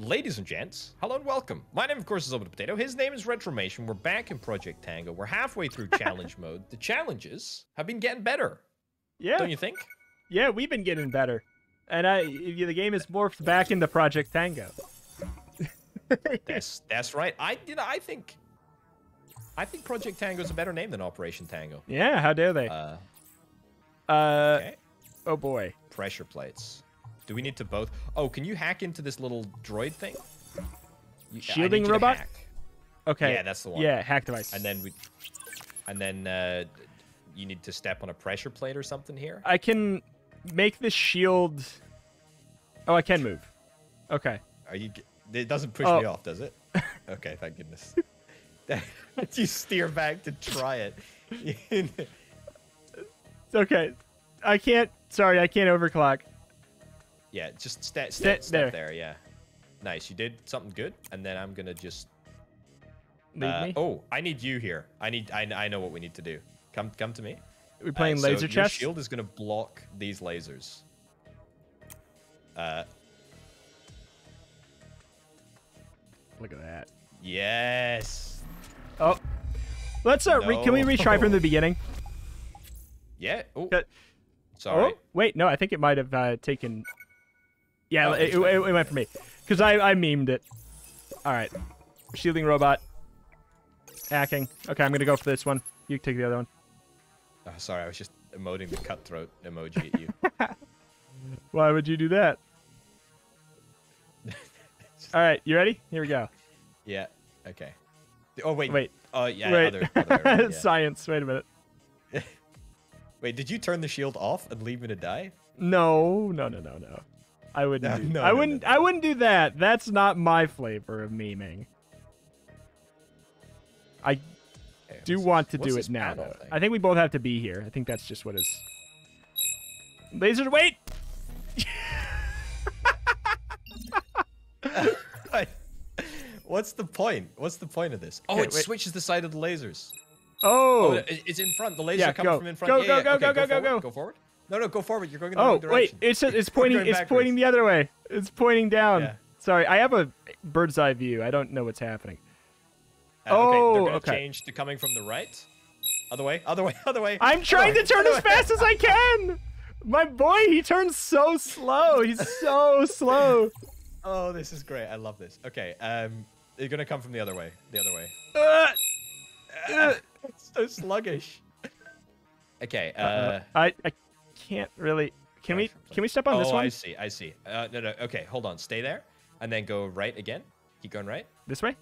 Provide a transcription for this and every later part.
Ladies and gents, hello and welcome. My name, of course, is Over the Potato. His name is Retromation. We're back in Project Tango. We're halfway through challenge mode. The challenges have been getting better. Yeah. Don't you think? Yeah, we've been getting better. And the game has morphed back into Project Tango. That's right. I think Project Tango is a better name than Operation Tango. Yeah, how dare they? Okay. Oh boy. Pressure plates. Do we need to both? Oh, can you hack into this little droid thing? Shielding robot? Okay. Yeah, that's the one. Yeah, hack device. And then you need to step on a pressure plate or something here. I can make the shield. Oh, I can move. Okay. Are you? It doesn't push me off, does it? Okay, thank goodness. You steer back to try it. Okay. I can't. Sorry, I can't overclock. Yeah, just step there. Yeah, nice. You did something good, and then I'm gonna just. Leave me? Oh, I need you here. I know what we need to do. Come to me. We're playing laser chess. Your shield is gonna block these lasers. Look at that. Yes. Oh, let's can we retry from the beginning? Yeah. Oh. Sorry. Oh, wait, no. I think it might have taken. Yeah, it went for me. Because I memed it. All right. Shielding robot. Hacking. Okay, I'm going to go for this one. You take the other one. Oh, sorry, I was just emoting the cutthroat emoji at you. Why would you do that? All right, you ready? Here we go. Yeah, okay. Oh, wait. Wait. Oh, yeah. Wait. Other, yeah. Science. Wait a minute. Wait, did you turn the shield off and leave me to die? No. I wouldn't. I wouldn't do that. That's not my flavor of memeing. I do want to do it now, though. I think we both have to be here. I think that's just what is. Laser, wait. What's the point? What's the point of this? Oh, okay, it switches the side of the lasers. Oh, it's in front. The lasers come from in front. Go, go, go, go, go, go, go. Go forward. No, go forward. You're going in the wrong direction. Oh, wait. It's pointing. It's pointing the other way. It's pointing down. Yeah. Sorry, I have a bird's eye view. I don't know what's happening. Oh, okay. They're going to change to coming from the right. Other way. Other way. Other way. I'm trying to turn as fast as I can. My boy, he turns so slow. He's so slow. Oh, this is great. I love this. Okay. They're going to come from the other way. The other way. It's so sluggish. Okay. I can't really. Can we step on this one? Oh, I see. I see. No. Okay, hold on. Stay there, and then go right again. Keep going right. This way.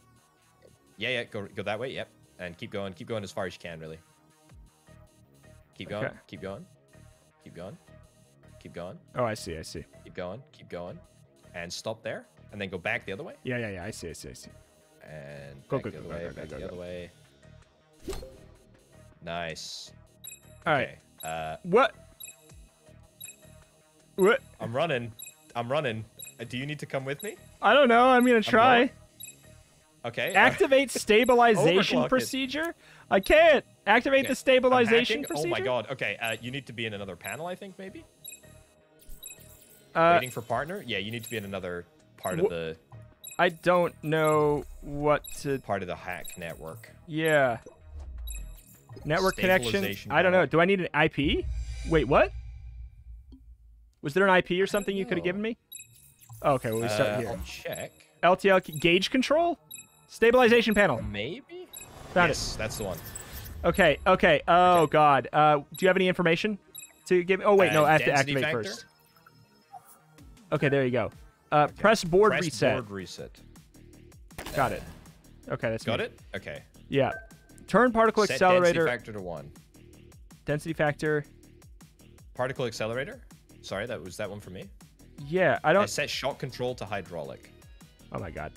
Yeah. Go that way. Yep. And keep going. Keep going as far as you can. Really. Keep going. Okay. Keep going. Keep going. Keep going. Oh, I see. I see. Keep going. Keep going. And stop there, and then go back the other way. Yeah. I see. And back the other way. Back the other way. Nice. All right. Okay. What? I'm running. Do you need to come with me? I don't know. I'm gonna try. Okay. Activate stabilization procedure. I can't activate the stabilization procedure. Oh my god. Okay. You need to be in another panel. I think maybe. Waiting for partner. Yeah. You need to be in another part of the. I don't know what to. Part of the hack network. Yeah. Network connection. I don't know. Do I need an IP? Wait, what? Was there an IP or something you could have given me? Oh, okay, well, we start here. I'll check. LTL gauge control? Stabilization panel. Maybe? Found it. Yes, that's the one. Okay. Oh, okay. God. Do you have any information to give me? Oh, wait, no, I have to activate first. Okay, there you go. Okay. Press board reset. Got it. Okay, that's good. Got it? Okay. Yeah. Turn particle accelerator. Density factor to 1. Density factor. Particle accelerator. Sorry, that was that one for me. Yeah, I don't. I set shock control to hydraulic. Oh my god.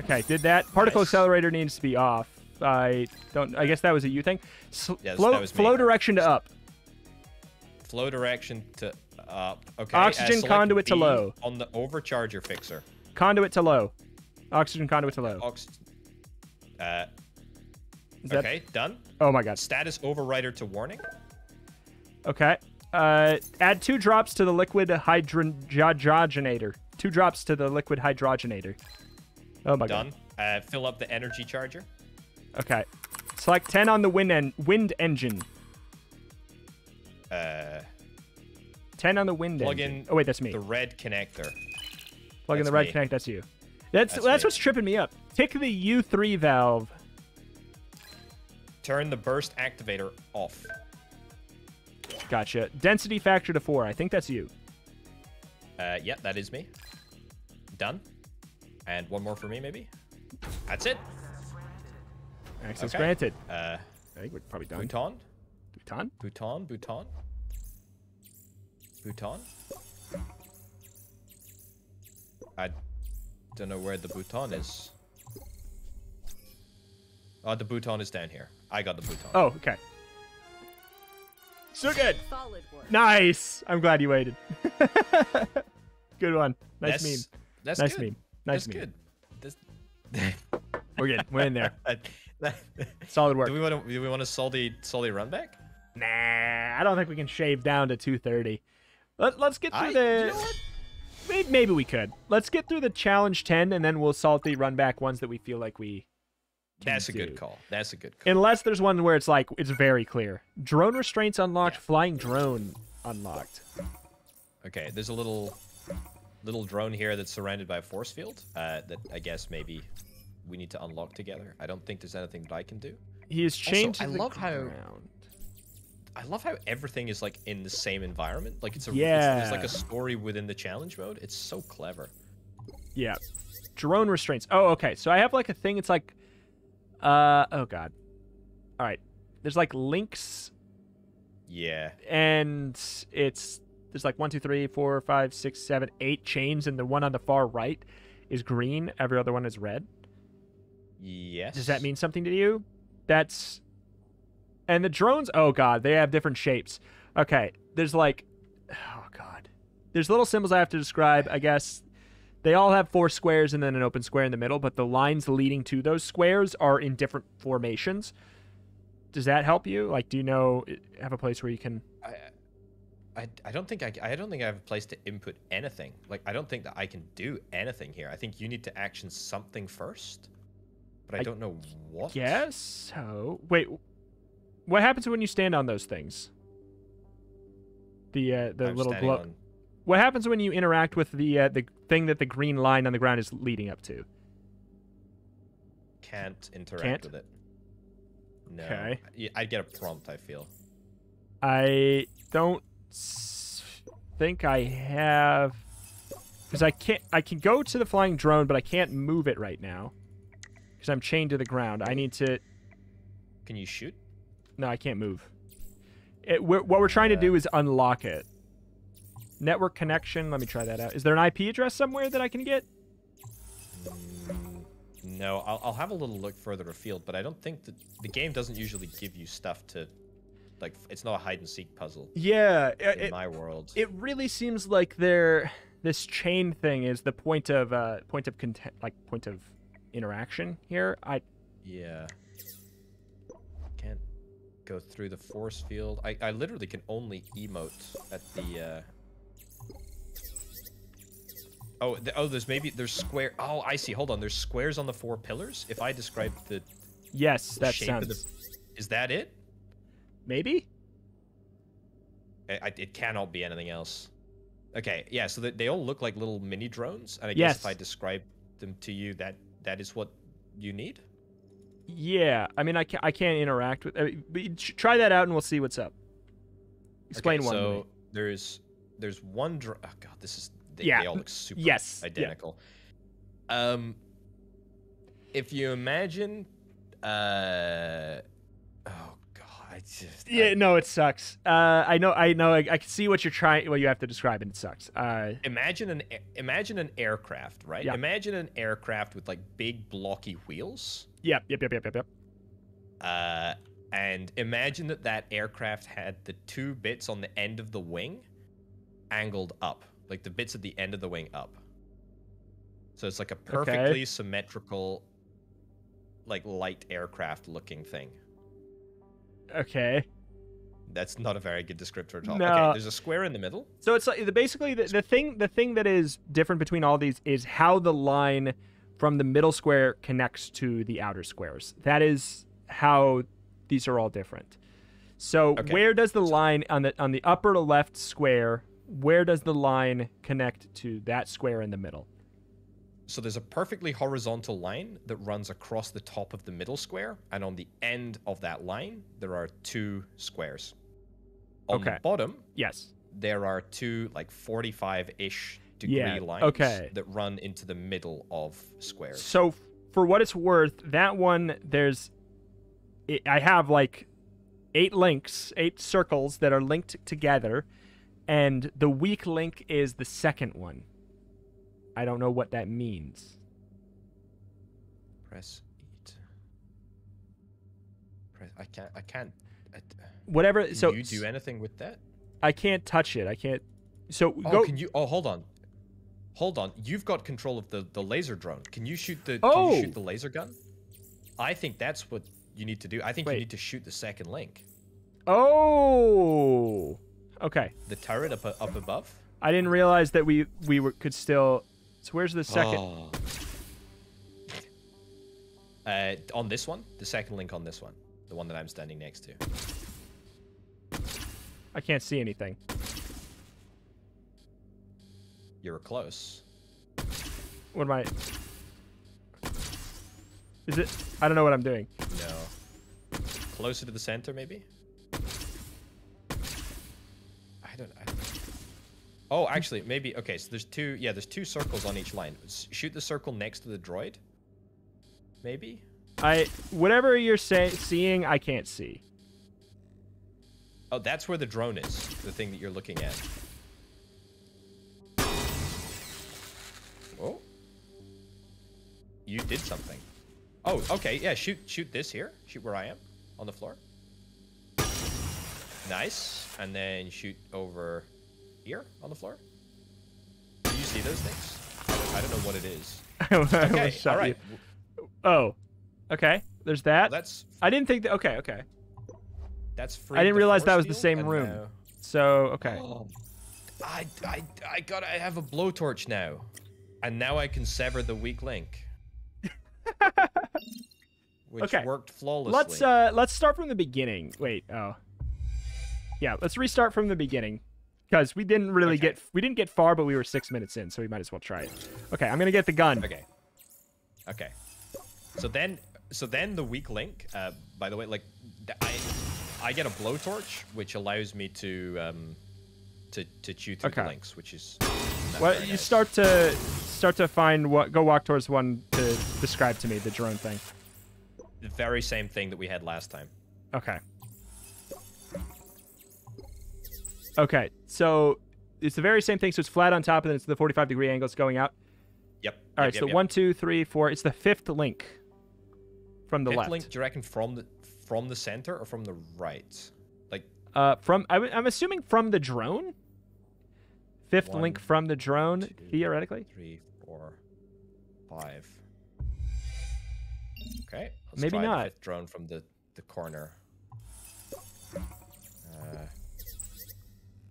Okay, did that. Particle accelerator needs to be off. I don't. I guess that was a you thing. Yeah, that was me. Flow direction to up. Flow direction to up. Okay. Oxygen conduit to low. On the overcharger fixer. Conduit to low. Oxygen conduit to low. Okay, done. Oh my god. Status overrider to warning. Okay. Add 2 drops to the liquid hydrogenator. 2 drops to the liquid hydrogenator. Oh my god. Done. Fill up the energy charger. Okay. Select 10 on the wind engine. 10 on the wind engine. Oh wait, that's me. The red connector. Plug in the red connector. That's you. That's what's tripping me up. Tick the U3 valve. Turn the burst activator off. Gotcha. Density factor to 4. I think that's you. Yeah, that is me. Done. And one more for me, maybe. That's it. Access granted. I think we're probably done. Bhutan. Bhutan. Bhutan. Bhutan. Bhutan. I don't know where the Bhutan is. Oh, the Bhutan is down here. I got the Bhutan. Oh, okay. So good. Nice. I'm glad you waited. Good one. Nice meme. That's nice meme. Nice meme. That's good. We're good. We're in there. Solid work. Do we want a salty run back? Nah, I don't think we can shave down to 230. Let's get through Maybe we could. Let's get through the challenge 10, and then we'll salty run back ones that we feel like we. That's a good call. That's a good call. Unless there's one where it's like, it's very clear. Drone restraints unlocked, flying drone unlocked. Okay, there's a little drone here that's surrounded by a force field that I guess maybe we need to unlock together. I don't think there's anything that I can do. He is chained to the ground. I love how everything is like in the same environment. Like it's a, there's like a story within the challenge mode. It's so clever. Yeah. Drone restraints. Oh, okay. So I have like a thing. It's like, oh god. All right. There's like links. Yeah. And it's, there's like 1, 2, 3, 4, 5, 6, 7, 8 chains. And the one on the far right is green. Every other one is red. Yes. Does that mean something to you? That's... And the drones... Oh, God. They have different shapes. Okay. There's like... Oh, God. There's little symbols I have to describe, I guess. They all have 4 squares and then an open square in the middle, but the lines leading to those squares are in different formations. Does that help you? Like, do you know... Have a place where you can... I don't think I have a place to input anything. Like, I don't think that I can do anything here. I think you need to action something first. But I don't know what. Yes. So wait, what happens when you stand on those things? The little glow. What happens when you interact with the thing that the green line on the ground is leading up to? Can't interact with it. No. Okay. I'd get a prompt. I feel. I don't think I have, because I can't. I can go to the flying drone, but I can't move it right now. Because I'm chained to the ground. I need to... Can you shoot? No, I can't move. What we're trying to do is unlock it. Network connection. Let me try that out. Is there an IP address somewhere that I can get? No, I'll have a little look further afield, but I don't think that... The game doesn't usually give you stuff to... Like, it's not a hide-and-seek puzzle. Yeah. In my world. It really seems like they're... This chain thing is the point of content... Like, point of... interaction here. Yeah, can't go through the force field. I literally can only emote at the oh there's square. Oh, I see. Hold on, there's squares on the 4 pillars. If I describe the that shape sounds... of the, is that it? Maybe it cannot be anything else. Okay, yeah, so they all look like little mini drones, and I guess if I describe them to you, that is what you need? Yeah. I mean, I can't interact with... but try that out, and we'll see what's up. Explain one. So there's one... Oh, God, this is... They all look super identical. Yeah. If you imagine... Oh, God. No, it sucks. I know. I can see what you're trying... What you have to describe, and it sucks. Imagine an aircraft, right? Yep. Imagine an aircraft with like big blocky wheels. Yep. And imagine that aircraft had the 2 bits on the end of the wing angled up, like the bits at the end of the wing up. So it's like a perfectly symmetrical, like light aircraft looking thing. Okay. That's not a very good descriptor at all. No. Okay, there's a square in the middle. So it's like, basically the thing that is different between all these is how the line from the middle square connects to the outer squares. That is how these are all different. So okay. Where does the line on the upper left square, where does the line connect to that square in the middle? So there's a perfectly horizontal line that runs across the top of the middle square, and on the end of that line, there are two squares. On the bottom, yes, there are two like 45-ish degree lines that run into the middle of squares. So for what it's worth, that one, I have like 8 circles that are linked together, and the weak link is the second one. I don't know what that means. Press eat. Whatever. Can so you do anything with that? I can't touch it. I can't. So go. Can you? Oh, hold on. Hold on. You've got control of the laser drone. Can you shoot the? Oh. Can you shoot the laser gun? I think that's what you need to do. I think you need to shoot the second link. Oh. Okay. The turret up above? I didn't realize that we could still... So where's the second? Oh. On this one? The second link on this one. The one that I'm standing next to. I can't see anything. You were close. What am I... Is it... I don't know what I'm doing. No. Closer to the center, maybe? Oh, actually, maybe... Okay, so there's two... Yeah, there's two circles on each line. Shoot the circle next to the droid. Maybe? Whatever you're seeing, I can't see. Oh, that's where the drone is. The thing that you're looking at. Oh. You did something. Oh, okay. Yeah, shoot this here. Shoot where I am. On the floor. Nice. And then shoot over... Here on the floor. Do you see those things? I don't know what it is. Okay, all right. Oh, okay. There's that. That's. I didn't think that. Okay, okay. That's free. I didn't realize that was the same room. No. So okay. Oh, I gotta have a blowtorch now, and now I can sever the weak link. Which worked flawlessly. Let's start from the beginning. Wait. Oh. Yeah. Let's restart from the beginning. Because we didn't really get far, but we were 6 minutes in, so we might as well try it. Okay, I'm gonna get the gun. Okay. Okay. So then the weak link. By the way, like, I get a blowtorch, which allows me to chew through the links, which is. Well, you nice. start to find what. Go walk towards one to describe to me the drone thing. The very same thing that we had last time. Okay. Okay, so it's the very same thing. So it's flat on top, and then it's the 45-degree angle. It's going out. Yep. All right, so 1, 2, 3, 4. It's the fifth link from the left. Fifth link, do you reckon from the center or from the right? Like from I'm assuming from the drone. Fifth link from the drone, theoretically. 3, 4, 5. Okay. Let's maybe try not. The fifth drone from the corner.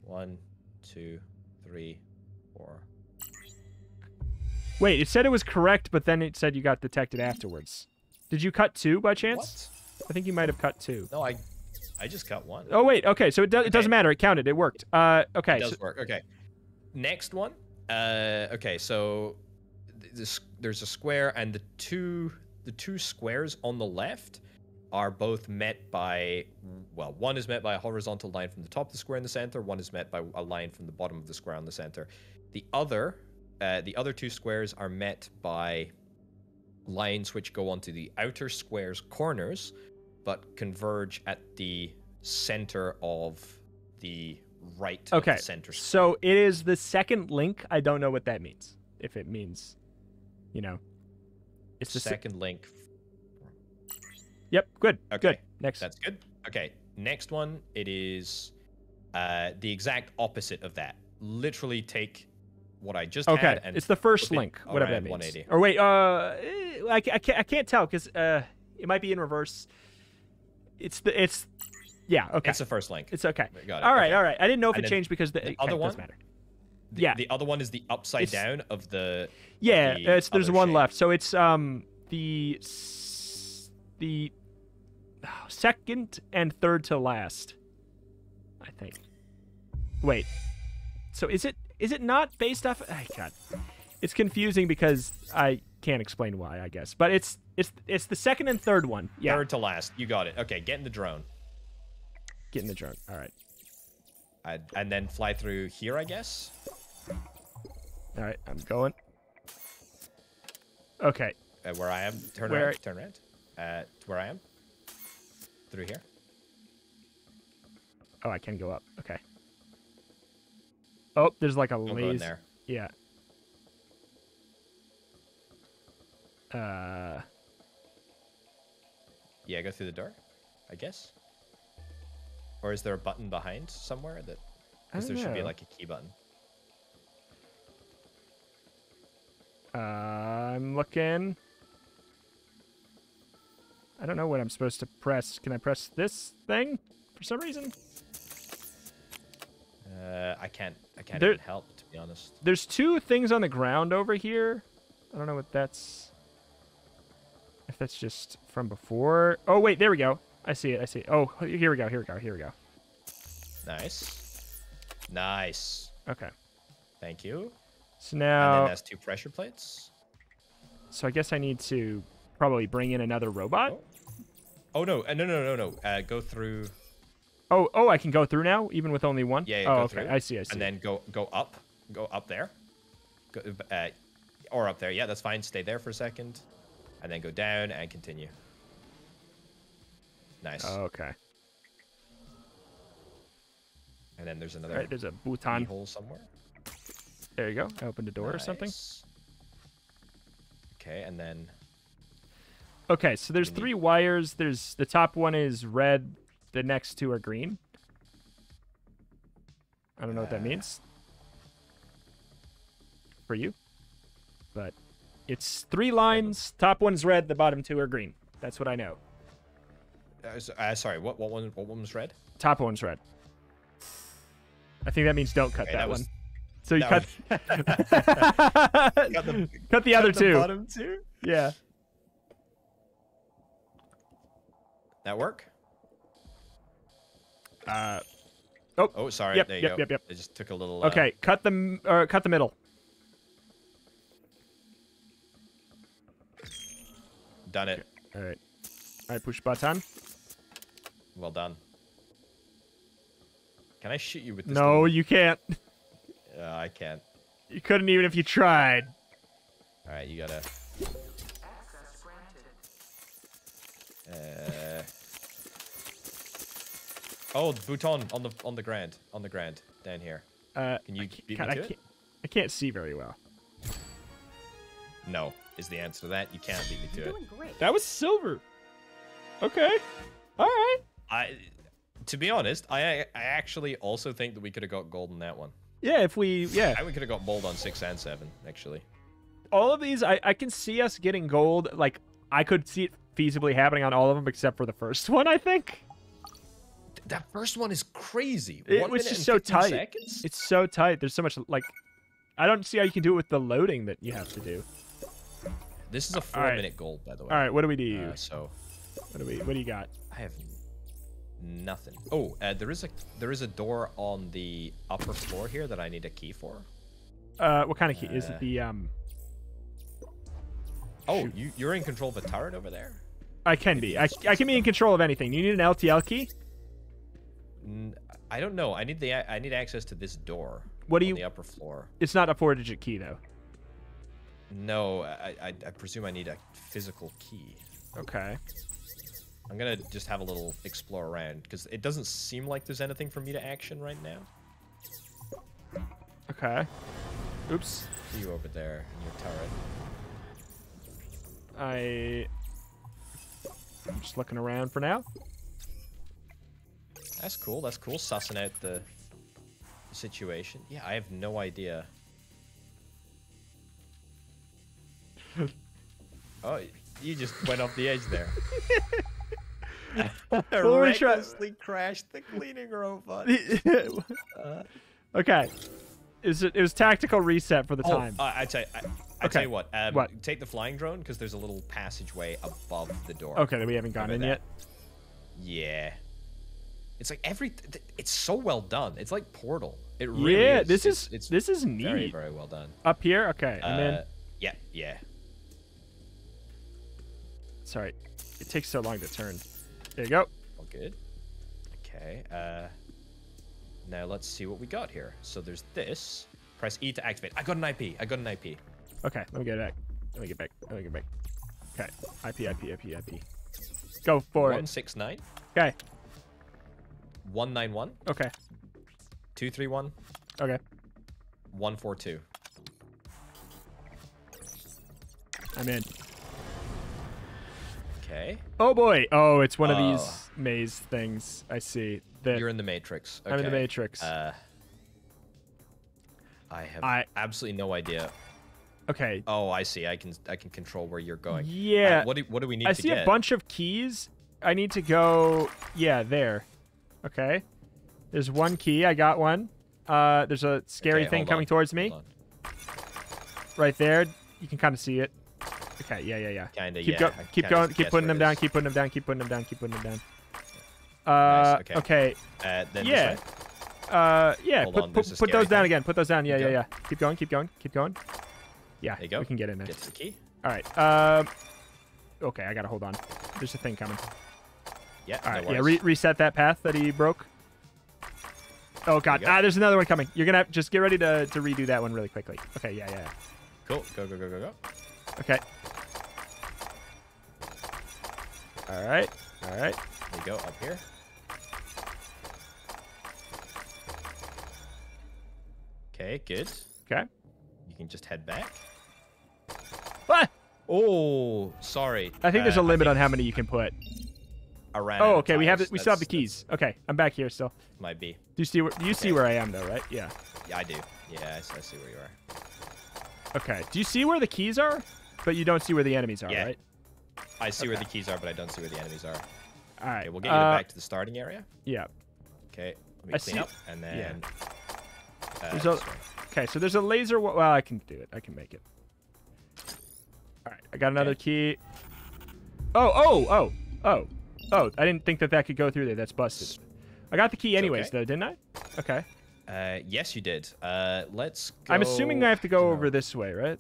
1, 2, 3, 4. Wait, it said it was correct, but then it said you got detected afterwards. Did you cut 2 by chance? What? I think you might have cut 2. No, I just cut 1. Oh wait, okay, so it doesn't matter. It counted. It worked. Okay. It does work. Okay. Next one. Okay, so there's a square, and the two squares on the left are both met by, well, one is met by a horizontal line from the top of the square in the center. One is met by a line from the bottom of the square in the center. The other two squares are met by lines which go onto the outer square's corners, but converge at the center of the right of the center square. So it is the second link. I don't know what that means. If it means, you know, it's the second link. Yep, good. Okay. Good. Next. That's good. Okay. Next one, it is the exact opposite of that. Literally take what I just had and it's the first link, whatever that means. 180. Or wait, I can't tell because it might be in reverse. It's Yeah, okay. It's the first link. It's okay. Got it. All right, okay. All right. I didn't know if and it changed because the other one doesn't matter. The, yeah. The other one is the upside down of the. Yeah, of the there's one shape left. So it's the second and third to last, I think. Wait. So is it not based off? Oh, God, it's confusing because I can't explain why, I guess. But it's the second and third one. Yeah. Third to last. You got it. Okay, get in the drone. Get in the drone. All right. And then fly through here, I guess. All right, I'm going. Okay. Where I am. Turn around. Turn around. Where I am. Through here. Oh, I can go up. Okay. Oh, there's like a laser. Yeah. Yeah, go through the door, I guess. Or is there a button behind somewhere that? Because there should be like a key button. I'm looking. I don't know what I'm supposed to press. Can I press this thing for some reason? I can't. I can't even help, to be honest. There's two things on the ground over here. I don't know what that's. If that's just from before. Oh wait, there we go. I see it, I see it. Oh, here we go, here we go, here we go. Nice. Nice. Okay. Thank you. So now... And then that's two pressure plates. So I guess I need to probably bring in another robot. Oh, no. Go through... Oh, I can go through now, even with only one? Yeah, go through. Okay, I see. And then go up. Go up there. Go, or up there. Yeah, that's fine. Stay there for a second. And then go down and continue. Nice. Oh, okay. And then there's another. Right, there's a button hole somewhere. There you go. I opened a door or something. Okay, and then. Okay, so there's three wires. There's the top one is red. The next two are green. I don't know what that means. For you. But it's three lines. Top one's red. The bottom two are green. That's what I know. Sorry, what one was red? Top one's red. I think that means don't cut that one. So you cut... cut the other two. Bottom two? Yeah. That work? Oh, sorry. Yep, there you go. Yep. It just took a little... Okay, cut the middle. Done it. Okay. All right, push button. Well done. Can I shoot you with this? No, you can't. I can't. You couldn't even if you tried. All right, you gotta... Access granted. Oh, the bouton on the ground down here. Can you beat me to it? I can't see very well. No, is the answer to that. You can't beat me to it. Doing great. That was silver. Okay. All right. To be honest, I actually also think that we could have got gold in that one. Yeah, if we... Yeah. We could have got gold on 6 and 7, actually. All of these, I can see us getting gold. Like, I could see it feasibly happening on all of them except for the first one, I think. That first one is crazy. It was just so tight. Seconds? It's so tight. There's so much, like... I don't see how you can do it with the loading that you have to do. This is a 4-minute gold, by the way. All right, what do we do? What do you got? I have nothing. Oh, there is a door on the upper floor here that I need a key for. What kind of key? Is it the Oh, shoot. You're in control of a turret over there? I can be. I can be in control of anything. You need an LTL key? I don't know. I need access to this door. What do you on the upper floor? It's not a 4-digit key though. No, I presume I need a physical key. Okay. I'm gonna just have a little explore around because it doesn't seem like there's anything for me to action right now. Okay. Oops. You over there in your turret. I'm just looking around for now. That's cool. That's cool. Sussing out the situation. Yeah, I have no idea. Oh, you just went off the edge there. Recklessly crashed the cleaning robot. Okay. It was tactical reset for the time. I tell you what. What? Take the flying drone, because there's a little passageway above the door. Okay, that we haven't gone in yet. Yeah. It's like it's so well done. It's like Portal. It really is. This is neat. Very, very well done. Up here? Okay. And then... Yeah, yeah. Sorry. It takes so long to turn. There you go. All good. Okay. Now let's see what we got here. So there's this. Press E to activate. I got an IP. I got an IP. Okay, let me get back. Let me get back. Let me get back. Okay. IP. Go for it. 169. Okay. 191. Okay. 231. Okay. 142. I'm in. Okay. Oh boy. Oh, it's one of these maze things. I see. You're in the Matrix. Okay. I'm in the Matrix. I have absolutely no idea. Okay. Oh, I see. I can control where you're going. Yeah. What do we need to get? I see a bunch of keys. I need to go. Yeah, there. Okay. There's one key. I got one. There's a scary thing coming towards me. Right there. You can kind of see it. Okay. Yeah. Yeah. Yeah. Kinda. Keep going. Keep going. Keep putting them down. Keep putting them down. Keep putting them down. Keep putting them down. Nice. Okay. Then yeah. Yeah. Put those down again. Put those down. Yeah. Yeah. Yeah. Keep going. Keep going. Keep going. Yeah. There you go. We can get in there. Get the key. All right. Okay. I gotta hold on. There's a thing coming. Yeah. All right. No worries. Yeah. Reset that path that he broke. Oh God. There's another one coming. You're gonna just get ready to redo that one really quickly. Okay. Yeah. Yeah. Cool. Go. Go. Go. Go. Go. Okay. All right. All right. There you go. Up here. Okay. Good. Okay. You can just head back. What? Oh, sorry. I think there's a limit on how many you can put. Around. Oh, okay. We still have the keys. Okay. I'm back here still. Might be. Do you see where I am though, right? Yeah. Yeah, I do. Yeah, I see where you are. Okay. Do you see where the keys are? But you don't see where the enemies are, right? I see where the keys are, but I don't see where the enemies are. All right. Okay, we'll get you back to the starting area. Yeah. Okay. Let me clean up, and then. Yeah. Okay, so there's a laser. Well, I can do it. I can make it. All right. I got another key. Oh! I didn't think that could go through there. That's busted. I got the key anyways, though, didn't I? Okay. Yes, you did. Let's go. I'm assuming I have to go over this way, right?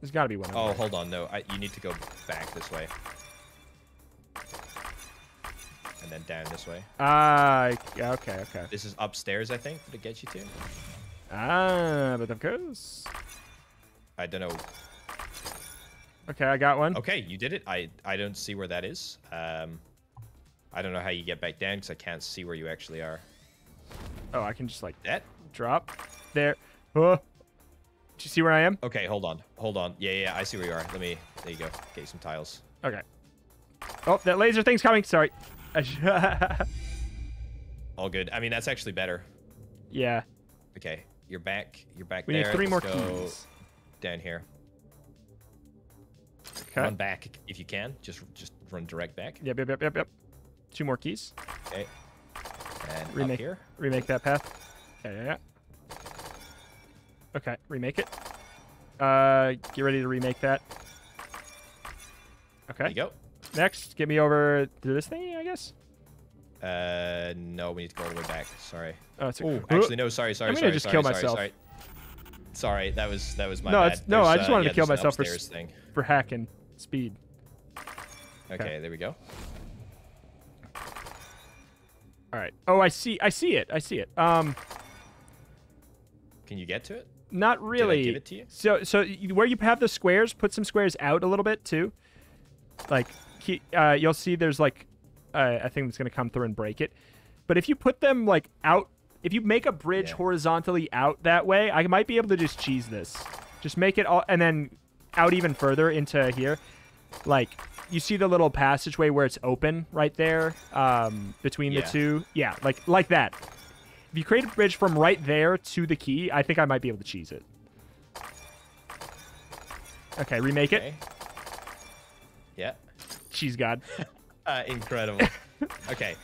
There's got to be one. Oh, hold on. No, you need to go back this way. And then down this way. Okay. This is upstairs, I think, that it gets you to. But of course. I don't know. Okay, I got one. Okay, you did it. I don't see where that is. I don't know how you get back down because I can't see where you actually are. Oh, I can just like that. Drop there. Oh. Do you see where I am? Okay, hold on. Yeah, I see where you are. Let me. There you go. Get you some tiles. Okay. Oh, that laser thing's coming. Sorry. All good. I mean, that's actually better. Yeah. Okay, you're back. You're back there. We need 3 more keys. Down here. Okay. Run back if you can. Just run direct back. Yep. 2 more keys. Okay. And remake, up here. Remake that path. Yeah. Okay, remake it. Get ready to remake that. Okay. There you go. Next, get me over to this thing, I guess. No, we need to go all the way back. Sorry. Oh, it's okay. Actually, no. Sorry. I'm gonna just kill myself. Sorry, that was my bad. No, I just wanted to kill myself for hacking speed. Okay, there we go. All right. Oh, I see it. Can you get to it? Not really. Did I give it to you? So where you have the squares, put some squares out a little bit too. Like, you'll see there's like a thing that's gonna come through and break it. But if you put them like out, if you make a bridge horizontally out that way, I might be able to just cheese this. Just make it all, and then out even further into here. Like, you see the little passageway where it's open right there, between the two. Yeah, like that. If you create a bridge from right there to the key, I think I might be able to cheese it. Okay, remake it. Yeah. Cheese God. Incredible. Okay.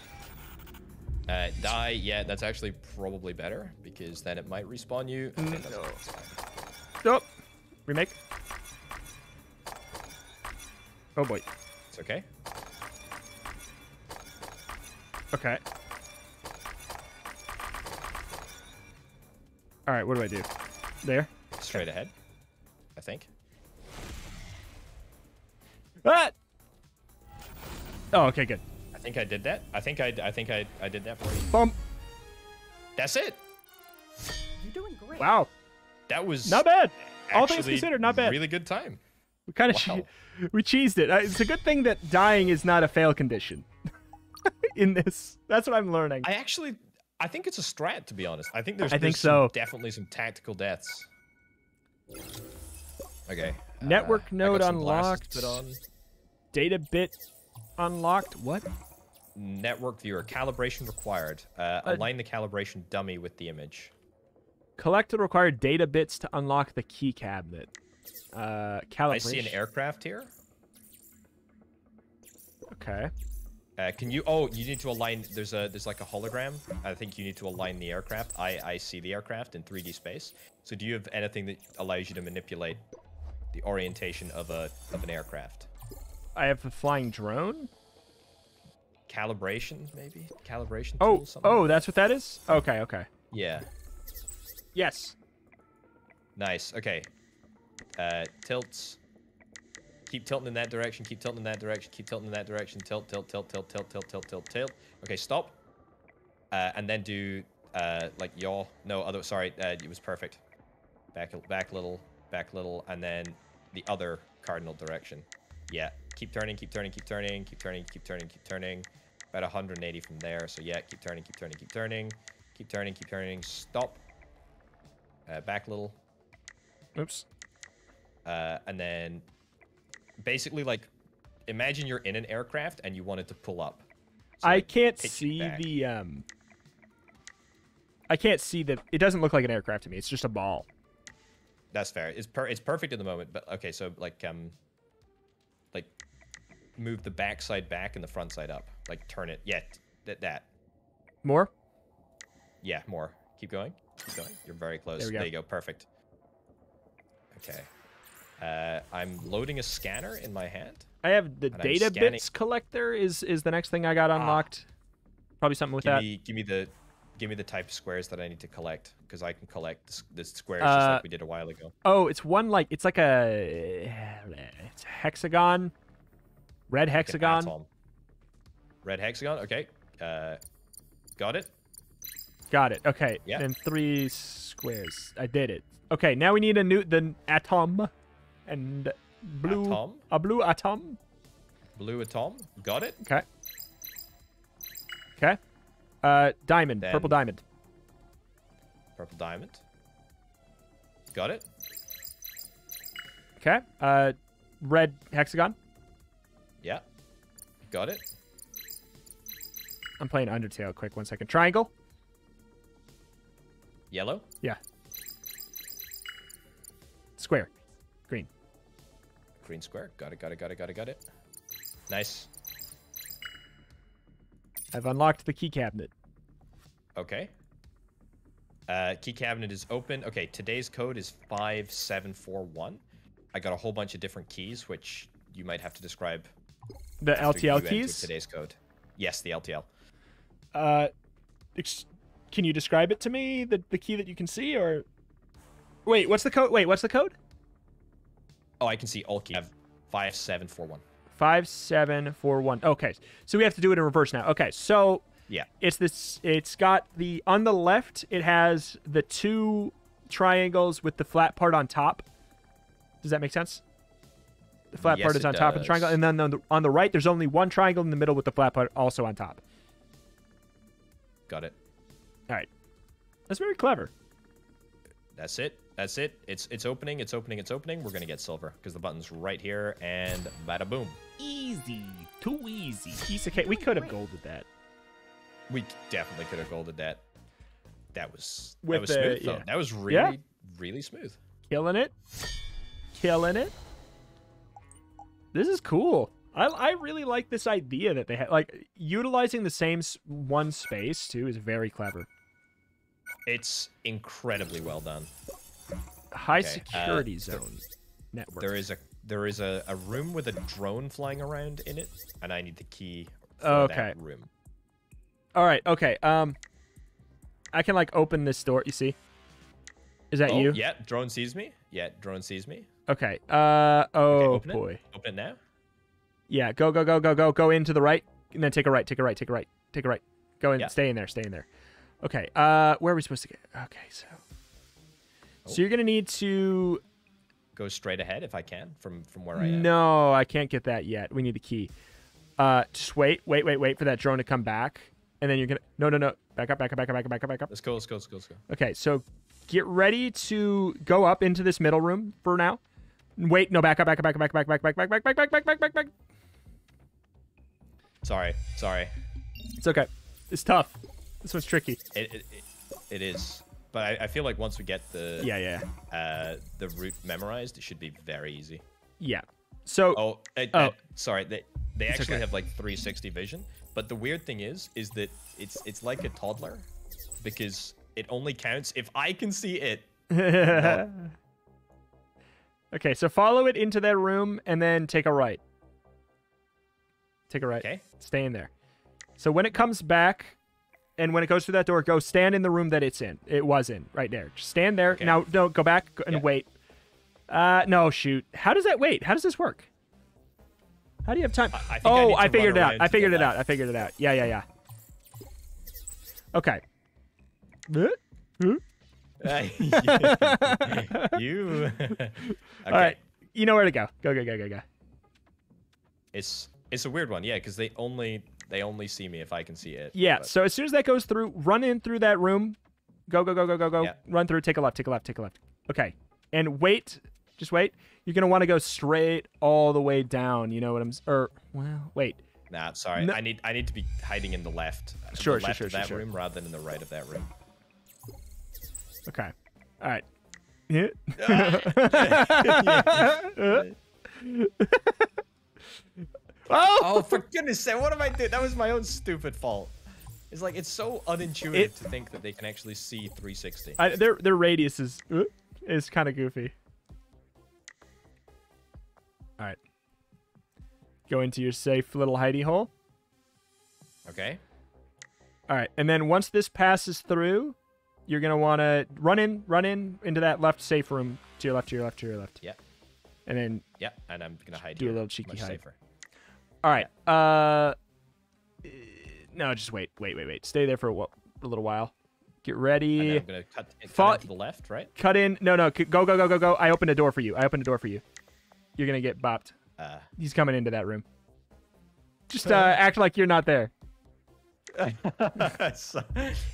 Die. Yeah, that's actually probably better because then it might respawn you. Okay, no. Nope. Remake. Oh boy. It's okay. Okay. All right. What do I do? There. Straight okay. ahead. I think. Ah! Oh, okay, good. I think I did that. I think I did that for you. Bump. That's it. You're doing great. Wow. That was not bad. All things considered, not bad. Really good time. We kind of we cheesed it. It's a good thing that dying is not a fail condition. In this, that's what I'm learning. I think it's a strat, to be honest. I think there's definitely some tactical deaths. Okay. Network node unlocked. Data bit unlocked. What? Network viewer. Calibration required. Align the calibration dummy with the image. Collect the required data bits to unlock the key cabinet. Calibration. I see an aircraft here. Okay. Can you? Oh, you need to align. There's like a hologram. I think you need to align the aircraft. I see the aircraft in 3D space. So do you have anything that allows you to manipulate the orientation of an aircraft? I have a flying drone. Calibration, maybe? Calibration tool, something. Oh, that's what that is? Okay, okay. Yeah. Yes. Nice. Okay. Tilts. Keep tilting in that direction. Keep tilting in that direction. Keep tilting in that direction. Tilt, tilt, tilt, tilt, tilt, tilt, tilt, tilt, tilt. Okay, stop. And then do like yaw. No, other. Sorry, it was perfect. Back little, and then the other cardinal direction. Yeah. Keep turning. Keep turning. Keep turning. Keep turning. Keep turning. Keep turning. About 180 from there. So yeah, keep turning. Keep turning. Keep turning. Keep turning. Keep turning. Stop. Back little. Oops. And then. Basically, like, imagine you're in an aircraft and you wanted to pull up. So, like, I can't see the, I can't see the... It doesn't look like an aircraft to me. It's just a ball. That's fair. It's perfect at the moment, but... Okay, so, like, move the back side back and the front side up. Like, turn it. Yeah, that. More? Yeah, more. Keep going. Keep going. You're very close. There you go. Perfect. Okay. I'm loading a scanner in my hand. I have the data bits collector is the next thing I got unlocked. Probably something with give me the type of squares that I need to collect, because I can collect the squares just like we did a while ago. Oh, it's a hexagon, red hexagon. Okay, red hexagon. Okay, got it. Got it. Okay, yeah. And 3 squares. I did it. Okay, now we need the atom. And blue atom. A blue atom. Blue atom. Got it. Okay. Okay. Diamond. Then purple diamond. Purple diamond. Got it. Okay. Red hexagon. Yeah. Got it. I'm playing Undertale. Quick, 1 second. Triangle. Yellow. Yeah. Square. Green. Green square. Got it, got it, got it, got it, got it. Nice. I've unlocked the key cabinet. Okay. Key cabinet is open. Okay, today's code is 5741. I got a whole bunch of different keys, which you might have to describe. The LTL keys? Today's code. Yes, the LTL. Can you describe it to me, the key that you can see, or... Wait, what's the code? Wait, what's the code? Oh, I can see all key. I have 5741. 5741. Okay, so we have to do it in reverse now. Okay, so yeah, it's this. It's got the on the left. It has the 2 triangles with the flat part on top. Does that make sense? The flat part is on top of the triangle, and then on the right, there's only 1 triangle in the middle with the flat part also on top. Got it. All right, that's very clever. That's it. That's it. It's opening. It's opening. It's opening. We're gonna get silver because the button's right here, and bada boom. Easy. Too easy. Piece of cake. We could have golded that. We definitely could have golded that. That was smooth though. Yeah. That was really smooth. Killing it. Killing it. This is cool. I really like this idea that they have. Like, utilizing the same one space, too, is very clever. It's incredibly well done. High security zone network. There is a room with a drone flying around in it, and I need the key for that room. All right, okay. I can, like, open this door, you see? Is that you? Yeah, drone sees me. Yeah, drone sees me. Okay. Okay, boy. Open it now. Yeah, go. Go in to the right, and then take a right. Go in, stay in there. Okay, where are we supposed to get? Okay, so... So you're going to need to... Go straight ahead, if I can, from where I am. No, I can't get that yet. We need the key. Just wait for that drone to come back, and then you're going to... No. Back up. Let's go. Okay, so get ready to go up into this middle room for now. Wait, no, back up. Sorry. It's okay. It's tough. This one's tricky. It is. But I feel like once we get the the route memorized, it should be very easy. Yeah. So sorry, they actually have like 360 vision. But the weird thing is that it's like a toddler, because it only counts if I can see it. Okay, so follow it into their room and then take a right. Okay. Stay in there. So when it comes back, and when it goes through that door, go stand in the room that it's in. It was in, right there. Just stand there. Okay. Now, don't go back and wait. No, shoot. How does that wait? How does this work? How do you have time? I figured it out. I figured it out. Yeah. Okay. You. Okay. All right. You know where to go. Go. It's a weird one, yeah, because they only see me if I can see it. Yeah. But... So as soon as that goes through, run in through that room. Go. Yeah. Run through. Take a left. Okay. And wait. Just wait. You're gonna want to go straight all the way down. You know what I'm? Well, wait. Nah, sorry. No. I need to be hiding in the left. Sure. Room rather than in the right of that room. Okay. All right. Oh, for goodness sake, what am I doing? That was my own stupid fault. It's like, it's so unintuitive to think that they can actually see 360. Their radius is kind of goofy. All right. Go into your safe little hidey hole. Okay. All right, and then once this passes through, you're going to want to run in into that left safe room to your left. Yeah. And then... Yeah, and I'm going to hide here. Do a little cheeky hide. Safer. All right. Yeah. No, just wait. Stay there for a little while. Get ready. I'm going to cut to the left, right? Cut in. No. Go. I opened a door for you. You're going to get bopped. He's coming into that room. Just act like you're not there.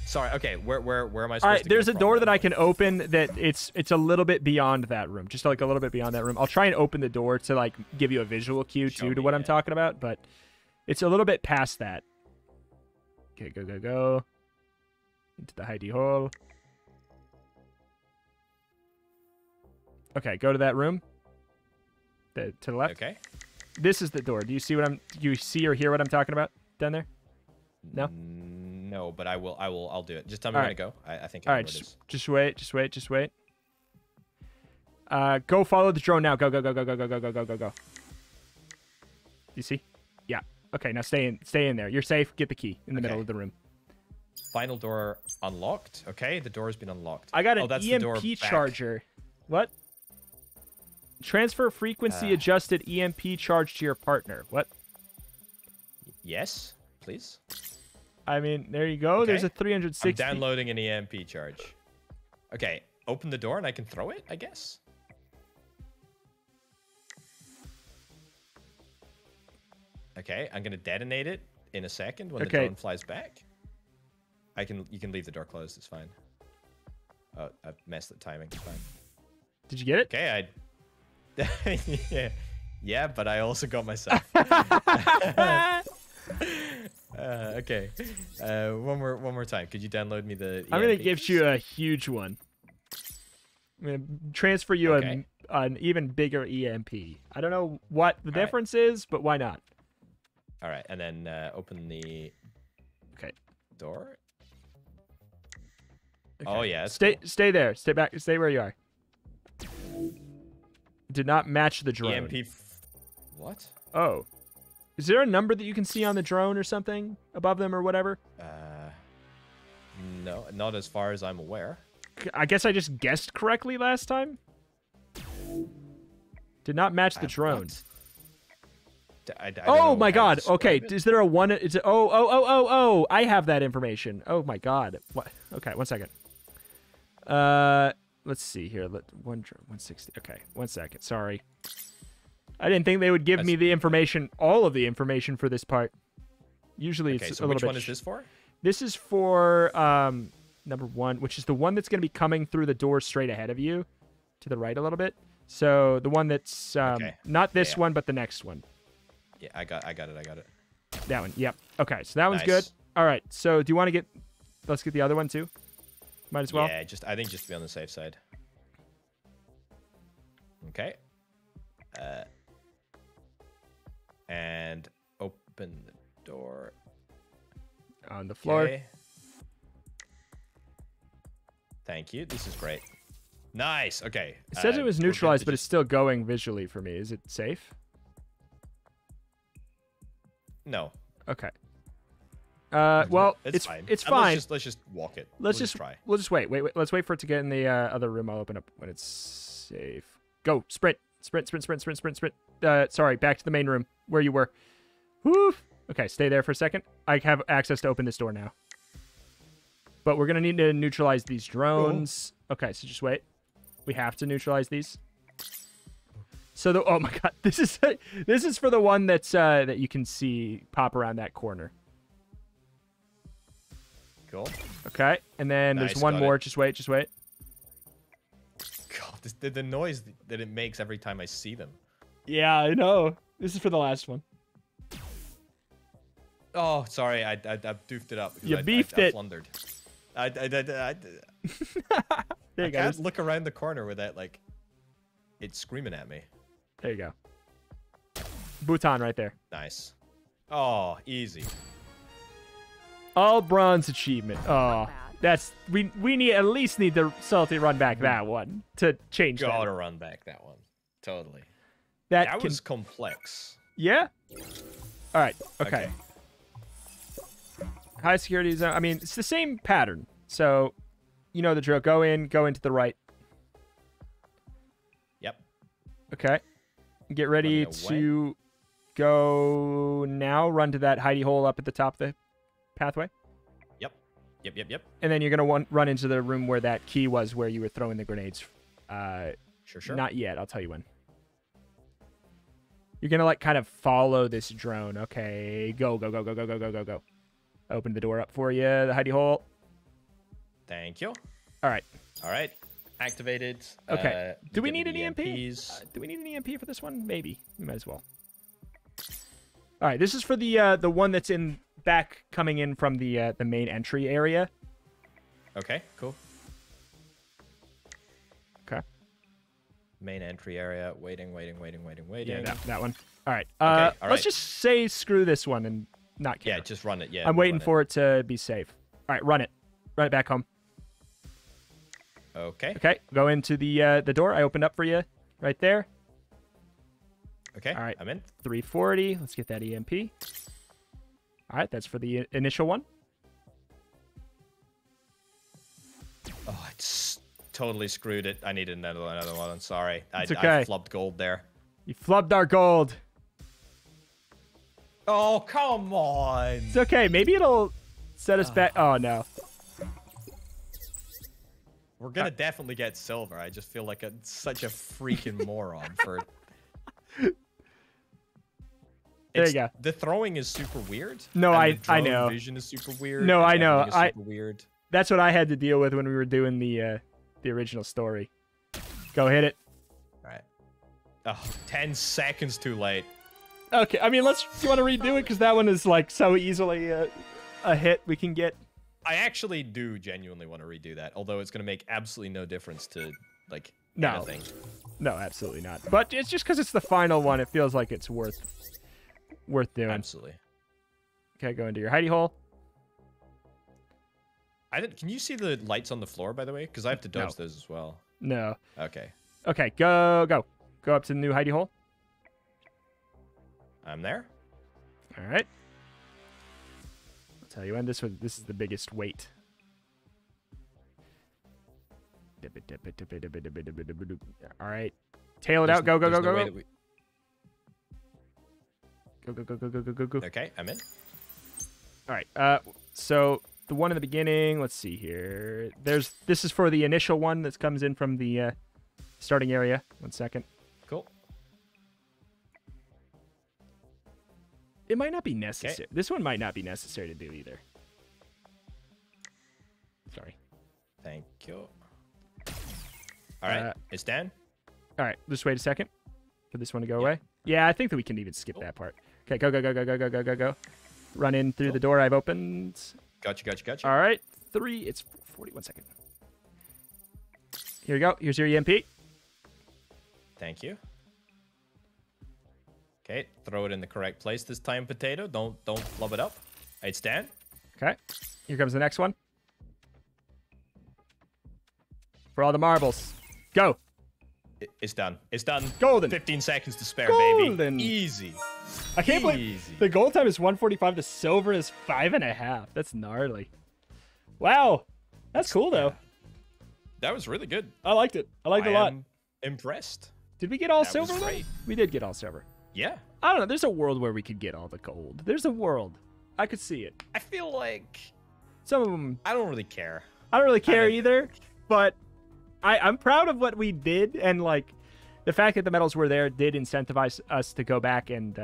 Sorry. Okay, where am I supposed to go? There's a door that I can open that it's a little bit beyond that room. Just like a little bit beyond that room. I'll try and open the door to like give you a visual cue to what I'm talking about, but it's a little bit past that. Okay, go. Into the hidey hole. Okay, go to that room. To the left. Okay. This is the door. Do you see or hear what I'm talking about down there? No, but I'll do it. Just tell me where to go. I think. All right, just wait. Go follow the drone now. Go. You see? Yeah. Okay, now stay in there. You're safe. Get the key in the middle of the room. Final door unlocked. Okay, the door has been unlocked. I got an EMP charger. What? Transfer frequency adjusted EMP charge to your partner. What? Yes, please. I mean, there you go. Okay. There's a 360. I'm downloading an EMP charge. Okay, open the door and I can throw it, I guess. Okay, I'm going to detonate it in a second when the drone flies back. You can leave the door closed. It's fine. Oh, I messed the timing. It's fine. Did you get it? Okay, yeah, but I also got myself. Okay. One more time. Could you download me the EMP? I'm going to give you a huge one. I'm going to transfer you an even bigger EMP. I don't know what the difference is, but why not? All right, and then open the door. Okay. Oh yeah. Stay there. Stay back. Stay where you are. Did not match the drone. EMP. What? Oh. Is there a number that you can see on the drone or something above them or whatever? No, not as far as I'm aware. I guess I just guessed correctly last time. Did not match the drone. I oh my god. Okay, is there a one? Is it, oh, I have that information. Oh my god. What? Okay, 1 second. Let's see here. 160. Okay, 1 second. Sorry. I didn't think they would give me the information, all of the information for this part. Usually it's a little bit. Which one is this for? This is for number 1, which is the one that's going to be coming through the door straight ahead of you to the right a little bit. So the one that's not this one, but the next one. Yeah, I got it. That one. Yep. Okay, so that one's good. All right. So do you want to get? Let's get the other one too. Might as well. Yeah, I think just to be on the safe side. Okay. And open the door. On the floor. Okay. Thank you. This is great. Nice. Okay. It says it was neutralized, but it's still going visually for me. Is it safe? No. Okay. Well, it's fine. Let's just walk it. Let's just try. We'll just wait. Let's wait for it to get in the other room. I'll open up when it's safe. Go. Sprint. Sorry, back to the main room where you were. Woof. Okay, stay there for a second. I have access to open this door now. But we're going to need to neutralize these drones. Cool. Okay, so just wait. We have to neutralize these. So the oh my god, this is for the one that's that you can see pop around that corner. Cool. Okay, and then there's one more. Just wait. God, the noise that it makes every time I see them. Yeah, I know. This is for the last one. Oh, sorry, I doofed it up. You beefed it. I plundered. There you go. I can't look around the corner with that like. It's screaming at me. There you go. Bhutan right there. Nice. Oh, easy. All bronze achievement. Oh, that's we need at least need the salty run back that one to change. Gotta run back that one. Totally. That was complex. Yeah. All right. Okay. High security zone. I mean, it's the same pattern. So, you know the drill. Go in to the right. Okay, get ready to go now. Run to that hidey hole up at the top of the pathway. Yep. And then you're going to run into the room where that key was where you were throwing the grenades. Sure. Not yet. I'll tell you when. You're going to, like, kind of follow this drone. Okay, go. Open the door up for you, the hidey hole. Thank you. All right. Activated. Okay. Do we need an EMP? Do we need an EMP for this one? Maybe. We might as well. All right. This is for the one that's in back coming in from the main entry area. Okay. Cool. Okay. Main entry area. Waiting. Yeah, that one. All right. Okay. All right. Let's just say screw this one and not care. Yeah. Just run it. Yeah. I'm waiting for it to be safe. All right. Run it. Run it back home. Okay. Go into the door I opened up for you, right there. Okay. All right. I'm in. 340. Let's get that EMP. All right. That's for the initial one. Oh, it's totally screwed it. I needed another one. I'm sorry. I flubbed gold there. You flubbed our gold. Oh, come on. It's okay. Maybe it'll set us back. Oh no. We're going to definitely get silver. I just feel like such a freaking moron for... There you go. The throwing is super weird. No, I know. The vision is super weird. No, I know. Super weird. That's what I had to deal with when we were doing the original story. Go hit it. All right. Oh, 10 seconds too late. Okay, I mean, do you want to redo it? Because that one is, like, so easily a hit we can get. I actually do genuinely want to redo that, although it's going to make absolutely no difference to, like, anything. No, absolutely not. But it's just because it's the final one, it feels like it's worth doing. Absolutely. Okay, go into your hidey hole. I didn't, can you see the lights on the floor, by the way? Because I have to dodge those as well. No. Okay. Okay, go. Go up to the new hidey hole. I'm there. All right. I'll tell you when this one. This is the biggest weight. All right. Tail it out. Go. Go. Okay, I'm in. All right. So the one in the beginning, let's see here. This is for the initial one that comes in from the starting area. 1 second. Cool. It might not be necessary. Okay. This one might not be necessary to do either. Sorry. Thank you. All right, it's done. All right, just wait a second for this one to go away. Yeah, I think that we can even skip that part. Okay, go. Run in through the door I've opened. Gotcha. All right, it's 41 seconds. Here we go. Here's your EMP. Thank you. Okay, throw it in the correct place this time, Potato. Don't flub it up. It's done. Okay, here comes the next one. For all the marbles. Go. It's done. It's done. Golden. 15 seconds to spare, baby. Easy. I can't believe the gold time is 145. The silver is 5.5. That's gnarly. Wow. That's cool, though. Yeah. That was really good. I liked it. I liked it a lot. I'm impressed. Did we get all silver, though? We did get all silver. Yeah. I don't know. There's a world where we could get all the gold. There's a world. I could see it. I feel like... some of them... I don't really care. I don't really care either, but... I'm proud of what we did, and like the fact that the medals were there did incentivize us to go back and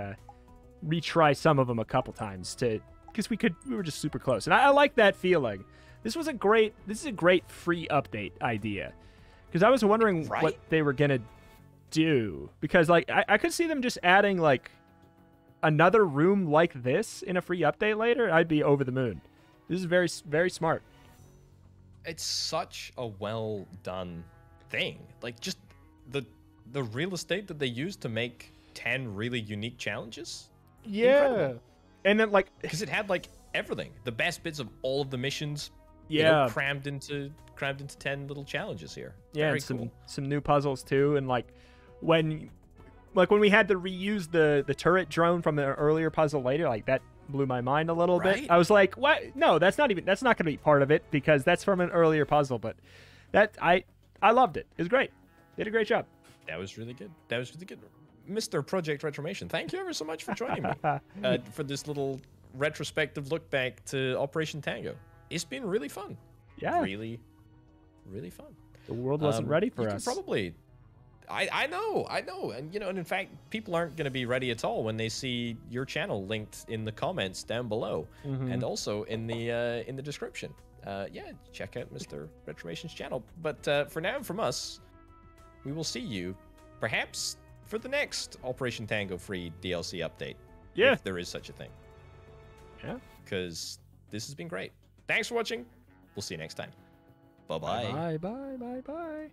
retry some of them a couple times because we were just super close, and I like that feeling. This is a great free update idea, because I was wondering what they were gonna do, because like I could see them just adding like another room like this in a free update later. I'd be over the moon. This is very, very smart. It's such a well done thing. Like just the real estate that they used to make 10 really unique challenges. Yeah. Incredible. And then like because it had like everything, the best bits of all of the missions, you know, crammed into 10 little challenges here. Yeah, and some new puzzles too, and like when we had to reuse the turret drone from the earlier puzzle later, like that blew my mind a little bit. I was like, what? No, that's not gonna be part of it because that's from an earlier puzzle, but that I loved it. It was great. They did a great job. That was really good. That was really good. Mr. Project Retromation, thank you ever so much for joining me for this little retrospective look back to Operation Tango. It's been really fun. Yeah. Really, really fun. The world wasn't ready for us. Probably. I know. And, you know, and in fact, people aren't going to be ready at all when they see your channel linked in the comments down below and also in the description. Yeah, check out Mr. Retromation's channel. But for now and from us, we will see you perhaps for the next Operation Tango free DLC update. Yeah. If there is such a thing. Yeah. Because this has been great. Thanks for watching. We'll see you next time. Bye-bye. Bye-bye.